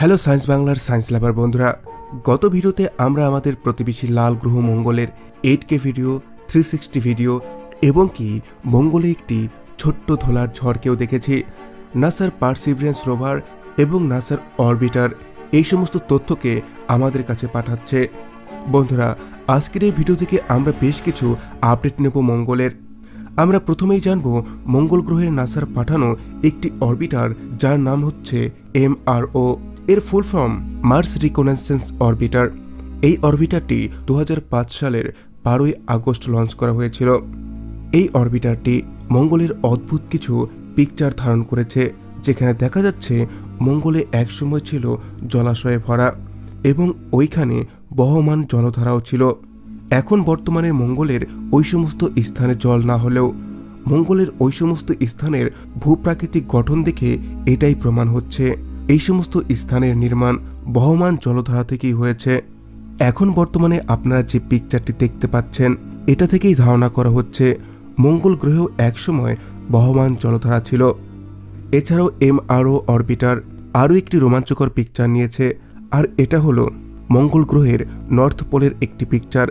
Hello science बांगलार science लाभार बंधुरा गत भिडियोते आमरा आमादेर प्रतिबेशी लाल ग्रह मंगलेर 8K भिडियो 360 भिडियो एवं कि मंगले एकटी छोट्ट धोलार झड़केओ देखेछि। नासार पार्सिभियरेंस रोभार एवं नासार अर्बिटार एई समस्त तथ्यके आमादेर काछे पाठाच्छे। बंधुरा आजकेर एई भिडियो थेके आमरा बेश किछु आपडेट नेब। मंगलेर आमरा प्रथमेई जानब मंगल ग्रहे नासार पाठानो एकटी अर्बिटार जार नाम हच्छे MRO। एर full form Mars reconnaissance orbiter. ये ऑर्बिटरटी 2005 सालेर 12 आगस्ट लॉन्च करा हुए चिलो। ये ऑर्बिटरटी मंगलेर अद्भुत किछु पिक्चर धारण करेछे, जेखाने देखा जाच्छे मंगले एक समय चिलो जलाशये भरा एवं ओइखाने बहमान जलधाराओ चिलो। एखोन बर्तमाने मंगलेर ओई समस्त स्थाने जल ना होलेओ मंगलेर ओई समस्त स्थानेर भूप्राकृतिक गठन देखे एटाई प्रमाण होच्छे এই সমস্ত স্থানের নির্মাণ বহমান জলধারা থেকেই হয়েছে। এখন বর্তমানে আপনারা যে পিকচারটি দেখতে পাচ্ছেন এটা থেকেই ধারণা করা হচ্ছে মঙ্গল গ্রহেও একসময় বহমান জলধারা ছিল। এছাড়াও MRO অরবিটার আরও একটি রোমাঞ্চকর পিকচার নিয়েছে, আর এটা হলো মঙ্গল গ্রহের নর্থ পোলের একটি পিকচার,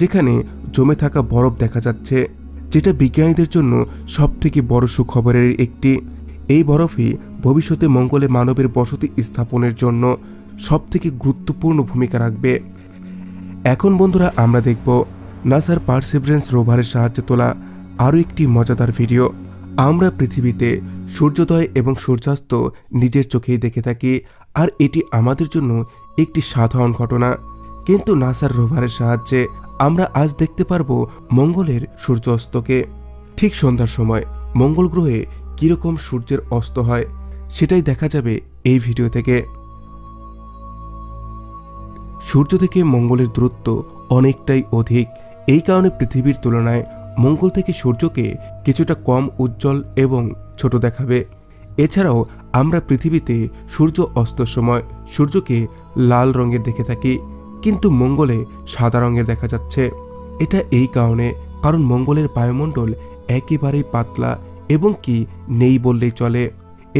যেখানে জমে থাকা বরফ দেখা যাচ্ছে, যেটা বিজ্ঞানীদের জন্য সবথেকে বড় সুখবরের একটি। এই বরফই ভবিষ্যতে মঙ্গলে মানবের বসতি স্থাপনের জন্য সবথেকে গুরুত্বপূর্ণ ভূমিকা রাখবে। এখন বন্ধুরা আমরা দেখব নাসার পার্সিভিয়ারেন্স রোভারের সাহায্যে তোলা আরও একটি মজাদার ভিডিও। আমরা পৃথিবীতে সূর্যোদয় এবং সূর্যাস্ত নিজের চোখেই দেখে থাকি, আর এটি আমাদের জন্য একটি সাধারণ ঘটনা, কিন্তু নাসার রোভারের সাহায্যে আমরা আজ দেখতে পারব মঙ্গলের সূর্যাস্তকে। ঠিক সন্ধ্যার সময় মঙ্গল গ্রহে কিরকম সূর্যের অস্ত হয় সেটাই দেখা যাবে এই ভিডিও থেকে। সূর্য থেকে মঙ্গলের দূরত্ব অনেকটাই অধিক, এই কারণে পৃথিবীর তুলনায় মঙ্গল থেকে সূর্যকে কিছুটা কম উজ্জ্বল এবং ছোট দেখাবে। এছাড়াও আমরা পৃথিবীতে সূর্য অস্তর সময় সূর্যকে লাল রঙের দেখে থাকি, কিন্তু মঙ্গলে সাদা রঙের দেখা যাচ্ছে। এটা এই কারণে কারণ মঙ্গলের বায়ুমণ্ডল একেবারেই পাতলা এবং কি নেই বললেই চলে।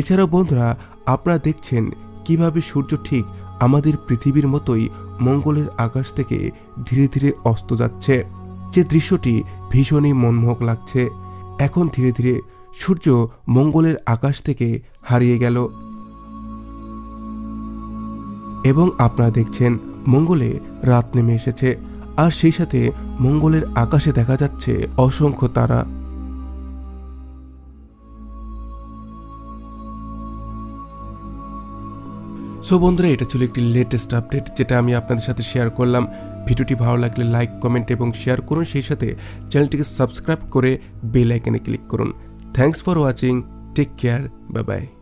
এছাড়াও বন্ধুরা আপনারা দেখছেন কিভাবে সূর্য ঠিক আমাদের পৃথিবীর মতোই মঙ্গলের আকাশ থেকে ধীরে ধীরে অস্ত যাচ্ছে, যে দৃশ্যটি ভীষণই মনমোহক লাগছে। এখন ধীরে ধীরে সূর্য মঙ্গলের আকাশ থেকে হারিয়ে গেল এবং আপনারা দেখছেন মঙ্গলে রাত নেমে এসেছে, আর সেই সাথে মঙ্গলের আকাশে দেখা যাচ্ছে অসংখ্য তারা। সো বন্ধুরা এটা ছিল একটি লেটেস্ট আপডেট যেটা আমি আপনাদের সাথে শেয়ার করলাম। ভিডিওটি ভালো লাগলে লাইক কমেন্ট এবং শেয়ার করুন, সেই সাথে চ্যানেলটিকে সাবস্ক্রাইব করে বেল আইকনে ক্লিক করুন। Thanks for watching, take care, bye by.